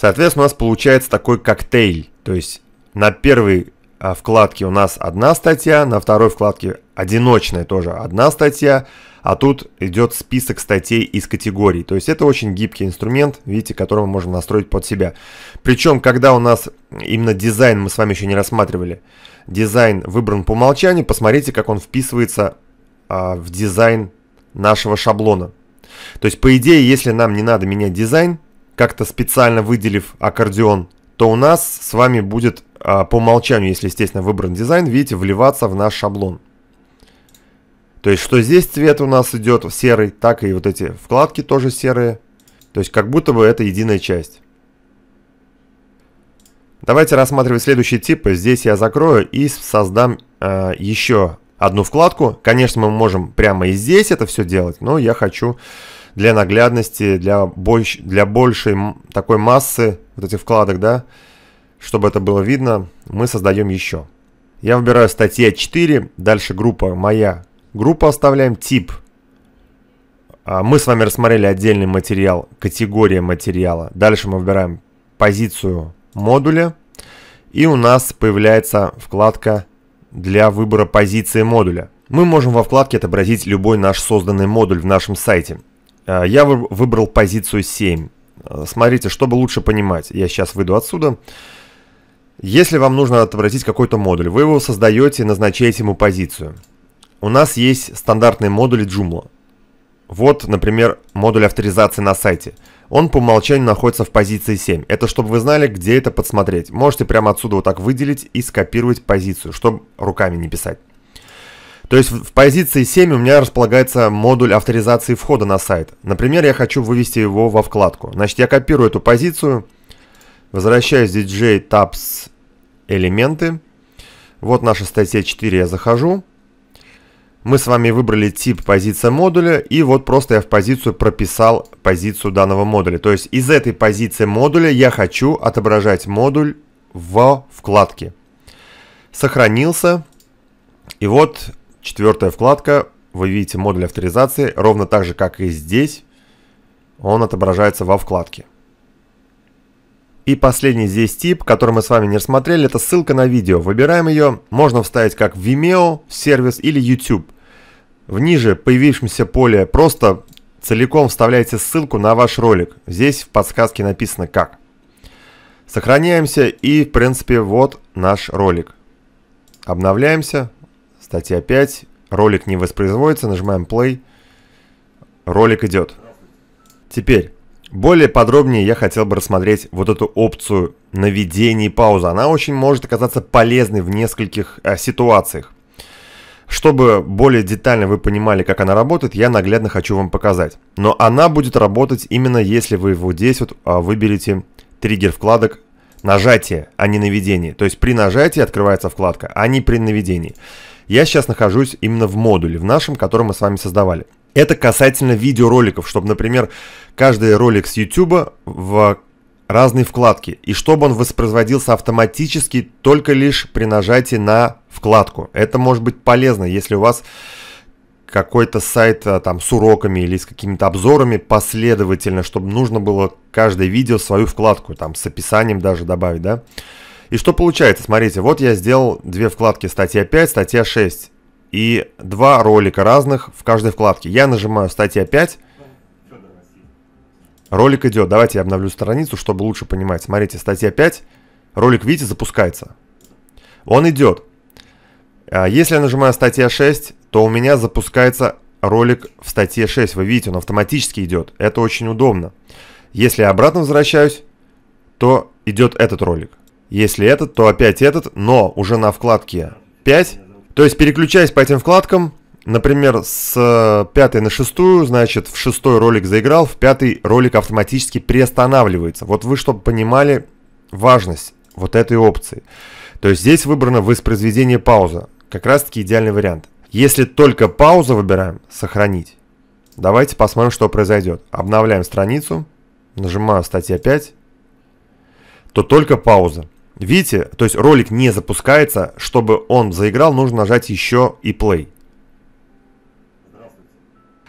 Соответственно, у нас получается такой коктейль. То есть на первой вкладке у нас одна статья, на второй вкладке одиночная тоже одна статья, а тут идет список статей из категорий. То есть это очень гибкий инструмент, видите, который мы можем настроить под себя. Причем, когда у нас именно дизайн, мы с вами еще не рассматривали, дизайн выбран по умолчанию, посмотрите, как он вписывается в дизайн нашего шаблона. То есть, по идее, если нам не надо менять дизайн, как-то специально выделив аккордеон, то у нас с вами будет по умолчанию, если, естественно, выбран дизайн, видите, вливаться в наш шаблон. То есть, что здесь цвет у нас идет серый, так и вот эти вкладки тоже серые. То есть, как будто бы это единая часть. Давайте рассматривать следующие типы. Здесь я закрою и создам еще одну вкладку. Конечно, мы можем прямо и здесь это все делать, но я хочу для наглядности, для большей такой массы вот этих вкладок, да, чтобы это было видно, мы создаем еще. Я выбираю статья 4, дальше группа «Моя». Группу оставляем, тип. Мы с вами рассмотрели отдельный материал, категория материала. Дальше мы выбираем позицию модуля. И у нас появляется вкладка для выбора позиции модуля. Мы можем во вкладке отобразить любой наш созданный модуль в нашем сайте. Я выбрал позицию 7. Смотрите, чтобы лучше понимать, я сейчас выйду отсюда. Если вам нужно отобразить какой-то модуль, вы его создаете и назначаете ему позицию. У нас есть стандартные модули Joomla. Вот, например, модуль авторизации на сайте. Он по умолчанию находится в позиции 7. Это чтобы вы знали, где это подсмотреть. Можете прямо отсюда вот так выделить и скопировать позицию, чтобы руками не писать. То есть в позиции 7 у меня располагается модуль авторизации входа на сайт. Например, я хочу вывести его во вкладку. Значит, я копирую эту позицию, возвращаюсь в DJ Tabs элементы. Вот наша статья 4, я захожу. Мы с вами выбрали тип позиция модуля, и вот просто я в позицию прописал позицию данного модуля. То есть из этой позиции модуля я хочу отображать модуль во вкладке. Сохранился. И вот четвертая вкладка. Вы видите модуль авторизации. Ровно так же, как и здесь. Он отображается во вкладке. И последний здесь тип, который мы с вами не рассмотрели, это ссылка на видео. Выбираем ее. Можно вставить как Vimeo, сервис или YouTube. В ниже появившемся поле просто целиком вставляете ссылку на ваш ролик. Здесь в подсказке написано как. Сохраняемся и, в принципе, вот наш ролик. Обновляемся. Статья 5. Ролик не воспроизводится. Нажимаем play. Ролик идет. Теперь, более подробнее я хотел бы рассмотреть вот эту опцию наведения и паузы. Она очень может оказаться полезной в нескольких ситуациях. Чтобы более детально вы понимали, как она работает, я наглядно хочу вам показать. Но она будет работать именно если вы вот здесь вот выберете триггер вкладок нажатие, а не наведение. То есть при нажатии открывается вкладка, а не при наведении. Я сейчас нахожусь именно в модуле, в нашем, который мы с вами создавали. Это касательно видеороликов, чтобы, например, каждый ролик с YouTube в разные вкладки. И чтобы он воспроизводился автоматически только лишь при нажатии на вкладку. Это может быть полезно, если у вас какой-то сайт там с уроками или с какими-то обзорами последовательно, чтобы нужно было каждое видео свою вкладку, там с описанием даже добавить, да. И что получается? Смотрите, вот я сделал две вкладки, статья 5, статья 6. И два ролика разных в каждой вкладке. Я нажимаю статья 5. Ролик идет. Давайте я обновлю страницу, чтобы лучше понимать. Смотрите, статья 5. Ролик, видите, запускается. Он идет. Если я нажимаю статья 6, то у меня запускается ролик в статье 6. Вы видите, он автоматически идет. Это очень удобно. Если я обратно возвращаюсь, то идет этот ролик. Если этот, то опять этот, но уже на вкладке 5. То есть, переключаясь по этим вкладкам, например, с 5 на 6, значит, в 6 ролик заиграл, в 5 ролик автоматически приостанавливается. Вот вы, чтобы понимали важность вот этой опции. То есть, здесь выбрано воспроизведение паузы. Как раз-таки идеальный вариант. Если только паузу выбираем, сохранить. Давайте посмотрим, что произойдет. Обновляем страницу, нажимаю статья 5, то только пауза. Видите, то есть ролик не запускается, чтобы он заиграл, нужно нажать еще и play.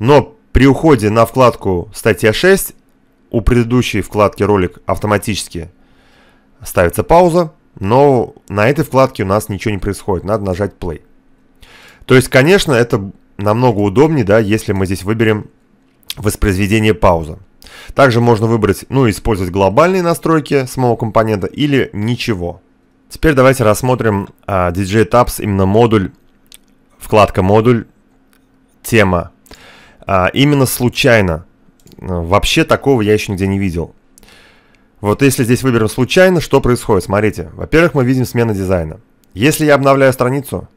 Но при уходе на вкладку статья 6 у предыдущей вкладки ролик автоматически ставится пауза, но на этой вкладке у нас ничего не происходит, надо нажать play. То есть, конечно, это намного удобнее, да, если мы здесь выберем воспроизведение паузы. Также можно выбрать, ну, использовать глобальные настройки самого компонента или ничего. Теперь давайте рассмотрим DJ Tabs, именно модуль, вкладка модуль, тема. Именно случайно. Вообще такого я еще нигде не видел. Вот если здесь выберем случайно, что происходит? Смотрите, во-первых, мы видим смену дизайна. Если я обновляю страницу,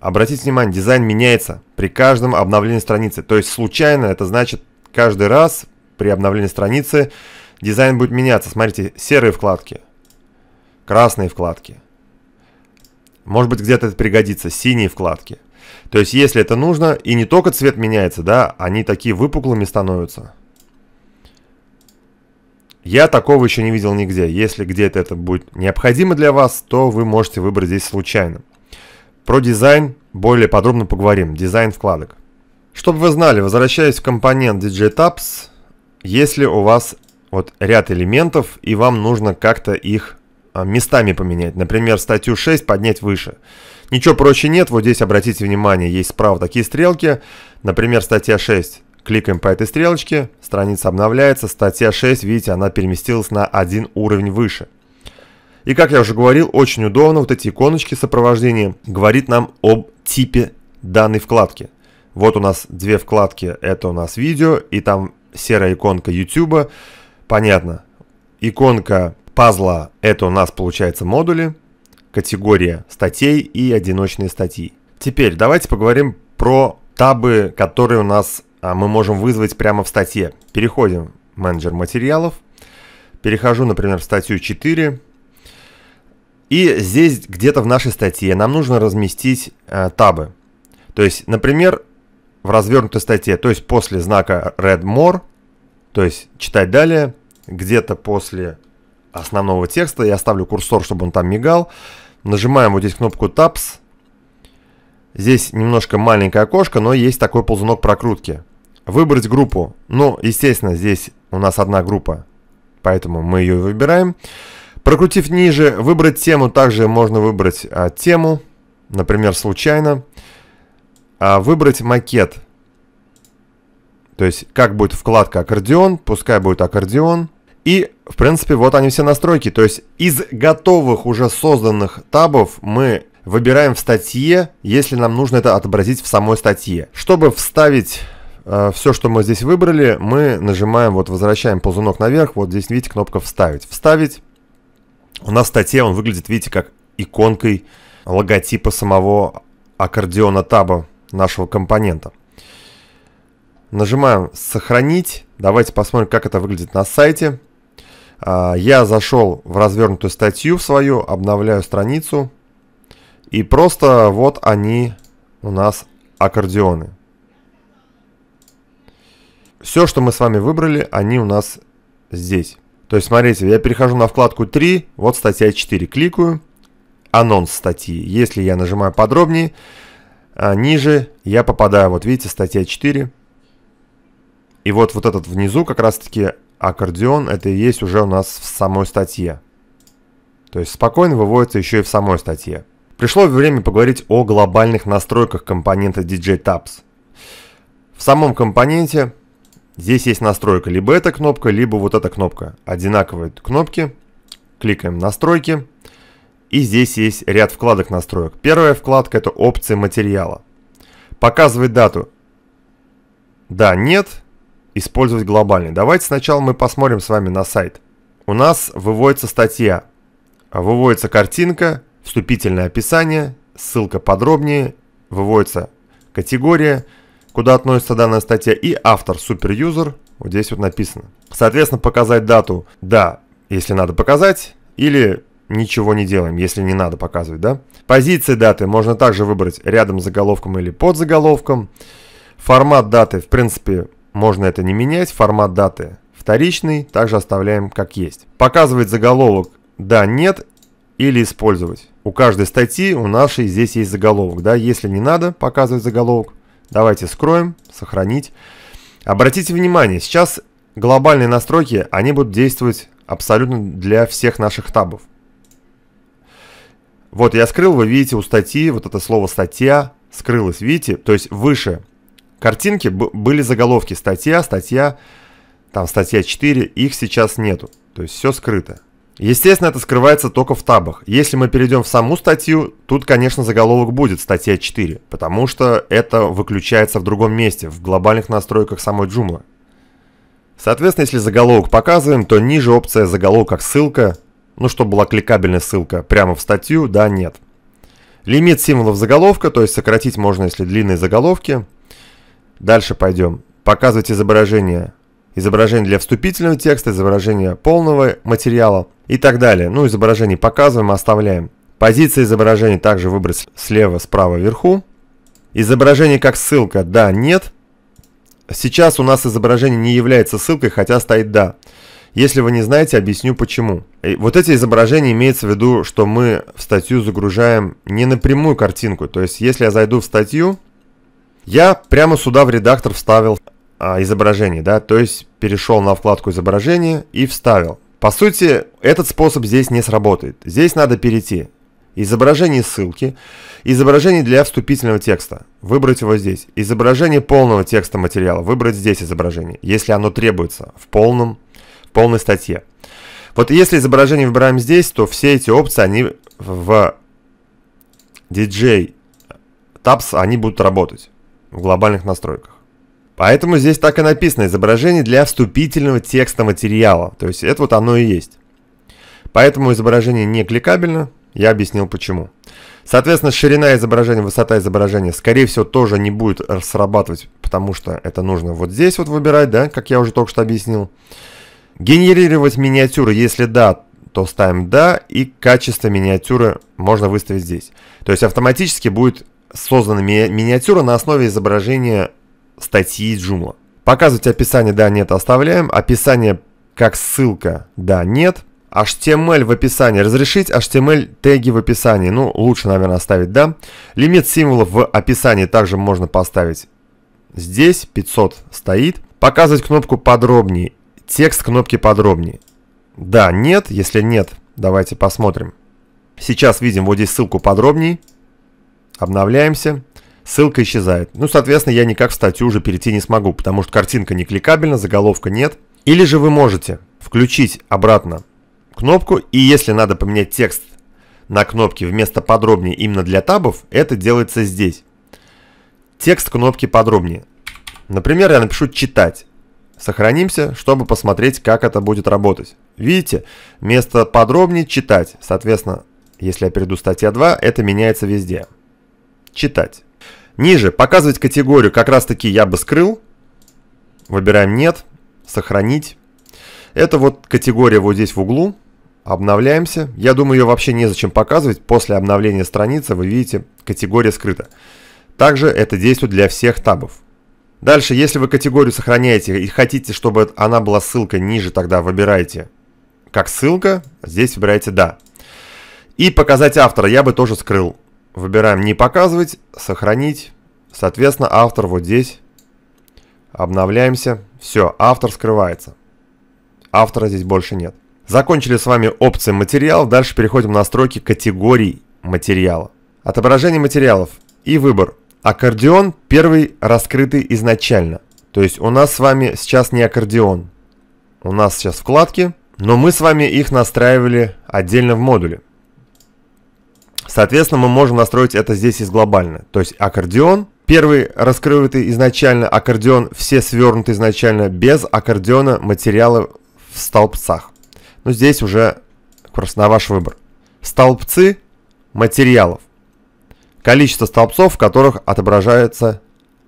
обратите внимание, дизайн меняется при каждом обновлении страницы. То есть случайно, это значит каждый раз при обновлении страницы дизайн будет меняться. Смотрите, серые вкладки, красные вкладки. Может быть, где-то это пригодится, синие вкладки. То есть, если это нужно, и не только цвет меняется, да, они такие выпуклыми становятся. Я такого еще не видел нигде. Если где-то это будет необходимо для вас, то вы можете выбрать здесь случайно. Про дизайн более подробно поговорим. Дизайн вкладок. Чтобы вы знали, возвращаясь в компонент DJ Tabs, если у вас вот ряд элементов, и вам нужно как-то их местами поменять. Например, статью 6 поднять выше. Ничего проще нет. Вот здесь обратите внимание, есть справа такие стрелки. Например, статья 6. Кликаем по этой стрелочке, страница обновляется. Статья 6, видите, она переместилась на один уровень выше. И как я уже говорил, очень удобно, вот эти иконочки сопровождения говорит нам об типе данной вкладки. Вот у нас две вкладки, это у нас видео, и там серая иконка YouTube, понятно. Иконка пазла, это у нас получается модули, категория статей и одиночные статьи. Теперь давайте поговорим про табы, которые у нас мы можем вызвать прямо в статье. Переходим в менеджер материалов, перехожу, например, в статью 4. И здесь где-то в нашей статье нам нужно разместить табы. То есть, например, в развернутой статье, то есть после знака Read More, то есть читать далее, где-то после основного текста, я ставлю курсор, чтобы он там мигал, нажимаем вот здесь кнопку Tabs, здесь немножко маленькое окошко, но есть такой ползунок прокрутки. Выбрать группу, ну, естественно, здесь у нас одна группа, поэтому мы ее выбираем. Прокрутив ниже, выбрать тему, также можно выбрать тему, например, случайно. Выбрать макет, то есть как будет вкладка аккордеон, пускай будет аккордеон. И, в принципе, вот они все настройки, то есть из готовых уже созданных табов мы выбираем в статье, если нам нужно это отобразить в самой статье. Чтобы вставить все, что мы здесь выбрали, мы нажимаем, вот возвращаем ползунок наверх, вот здесь, видите, кнопка «Вставить». «Вставить». У нас в статье он выглядит, видите, как иконкой логотипа самого аккордеона таба нашего компонента. Нажимаем «Сохранить». Давайте посмотрим, как это выглядит на сайте. Я зашел в развернутую статью в свою, обновляю страницу. И просто вот они у нас аккордеоны. Все, что мы с вами выбрали, они у нас здесь. То есть, смотрите, я перехожу на вкладку 3, вот статья 4, кликаю, анонс статьи. Если я нажимаю подробнее, ниже я попадаю, вот видите, статья 4. И вот этот внизу как раз-таки аккордеон, это и есть уже у нас в самой статье. То есть спокойно выводится еще и в самой статье. Пришло время поговорить о глобальных настройках компонента DJ Tabs. В самом компоненте... Здесь есть настройка, либо эта кнопка, либо вот эта кнопка. Одинаковые кнопки. Кликаем настройки. И здесь есть ряд вкладок настроек. Первая вкладка — это опции материала. Показывать дату. Да, нет. Использовать глобальный. Давайте сначала мы посмотрим с вами на сайт. У нас выводится статья. Выводится картинка, вступительное описание, ссылка подробнее, выводится категория, куда относится данная статья, и автор, суперюзер, вот здесь вот написано. Соответственно, показать дату, да, если надо показать, или ничего не делаем, если не надо показывать, да. Позиции даты можно также выбрать рядом с заголовком или под заголовком. Формат даты, в принципе, можно это не менять, формат даты вторичный, также оставляем как есть. Показывать заголовок, да, нет, или использовать. У каждой статьи у нашей здесь есть заголовок, да, если не надо показывать заголовок, давайте скроем, сохранить. Обратите внимание, сейчас Глобальные настройки, они будут действовать абсолютно для всех наших табов. Вот я скрыл, вы видите, у статьи, вот это слово «статья» скрылось, видите? То есть выше картинки были заголовки «статья», «статья», там «статья 4», их сейчас нету. То есть все скрыто. Естественно, это скрывается только в табах. Если мы перейдем в саму статью, тут, конечно, заголовок будет «статья 4», потому что это выключается в другом месте, в глобальных настройках самой Joomla. Соответственно, если заголовок показываем, то ниже опция «заголовок как ссылка», ну, чтобы была кликабельная ссылка прямо в статью, да, нет. Лимит символов заголовка, то есть сократить можно, если длинные заголовки. Дальше пойдем. Показывать изображение. Изображение для вступительного текста, изображение полного материала и так далее. Ну, изображение показываем, оставляем. Позиция изображения также выбрать слева, справа, вверху. Изображение как ссылка, да, нет. Сейчас у нас изображение не является ссылкой, хотя стоит «да». Если вы не знаете, объясню почему. И вот эти изображения имеется в виду, что мы в статью загружаем не напрямую картинку. То есть, если я зайду в статью, я прямо сюда в редактор вставил изображение, да, то есть перешел на вкладку изображения и вставил. По сути, этот способ здесь не сработает. Здесь надо перейти. Изображение ссылки, изображение для вступительного текста, выбрать его здесь. Изображение полного текста материала, выбрать здесь изображение, если оно требуется в полном полной статье. Вот если изображение выбираем здесь, то все эти опции, они в DJ Tabs, они будут работать в глобальных настройках. Поэтому здесь так и написано, изображение для вступительного текста материала. То есть это вот оно и есть. Поэтому изображение не кликабельно, я объяснил почему. Соответственно, ширина изображения, высота изображения, скорее всего, тоже не будет срабатывать, потому что это нужно вот здесь вот выбирать, да, как я уже только что объяснил. Генерировать миниатюры, если да, то ставим «да», и качество миниатюры можно выставить здесь. То есть автоматически будет создана миниатюра на основе изображения статьи Joomla. Показывать описание «да», «нет» оставляем. Описание как ссылка «да», «нет». HTML в описании. Разрешить HTML теги в описании. Ну, лучше, наверное, оставить «да». Лимит символов в описании также можно поставить здесь. 500 стоит. Показывать кнопку «подробнее». Текст кнопки «подробнее». Да, нет. Если нет, давайте посмотрим. Сейчас видим вот здесь ссылку «подробнее». Обновляемся. Ссылка исчезает. Ну, соответственно, я никак в статью уже перейти не смогу, потому что картинка не кликабельна, заголовка нет. Или же вы можете включить обратно кнопку, и если надо поменять текст на кнопке вместо «подробнее» именно для табов, это делается здесь. Текст кнопки «подробнее». Например, я напишу «читать». Сохранимся, чтобы посмотреть, как это будет работать. Видите, вместо «подробнее» «читать». Соответственно, если я перейду статья 2, это меняется везде. Читать. Ниже показывать категорию, как раз таки я бы скрыл. Выбираем «нет», «сохранить». Это вот категория вот здесь в углу. Обновляемся. Я думаю, ее вообще незачем показывать. После обновления страницы вы видите, категория скрыта. Также это действует для всех табов. Дальше, если вы категорию сохраняете и хотите, чтобы она была ссылкой ниже, тогда выбираете как ссылка, здесь выбираете «да». И показать автора я бы тоже скрыл. Выбираем «не показывать», «сохранить». Соответственно, автор вот здесь. Обновляемся. Все, автор скрывается. Автора здесь больше нет. Закончили с вами опции материалов. Дальше переходим на настройки категорий материала. Отображение материалов и выбор. Аккордеон первый раскрытый изначально. То есть у нас с вами сейчас не аккордеон. У нас сейчас вкладки, но мы с вами их настраивали отдельно в модуле. Соответственно, мы можем настроить это здесь из глобально. То есть аккордеон первый раскрытый изначально, аккордеон все свернуты изначально, без аккордеона материалы в столбцах. Но здесь уже просто на ваш выбор. Столбцы материалов. Количество столбцов, в которых отображается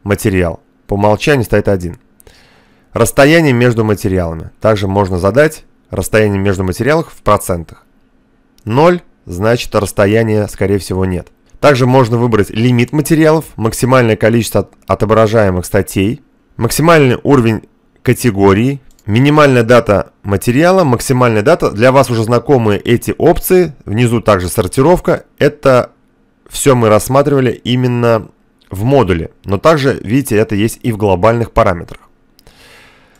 материал. По умолчанию стоит 1. Расстояние между материалами. Также можно задать расстояние между материалами в процентах. 0, значит расстояния, скорее всего, нет. Также можно выбрать лимит материалов, максимальное количество отображаемых статей, максимальный уровень категории, минимальная дата материала, максимальная дата. Для вас уже знакомые эти опции. Внизу также сортировка. Это все мы рассматривали именно в модуле, но также, видите, это есть и в глобальных параметрах.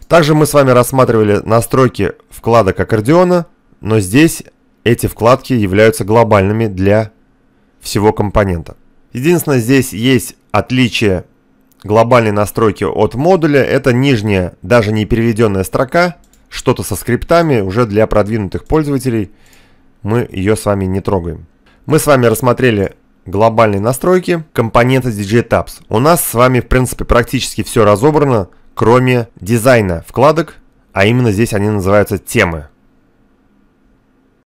Также мы с вами рассматривали настройки вкладок аккордеона, но здесь эти вкладки являются глобальными для всего компонента. Единственное, здесь есть отличие глобальной настройки от модуля. Это нижняя, даже не переведенная строка, что-то со скриптами, уже для продвинутых пользователей. Мы ее с вами не трогаем. Мы с вами рассмотрели глобальные настройки компонента DJ Tabs. У нас с вами, в принципе, практически все разобрано, кроме дизайна вкладок, а именно здесь они называются темы.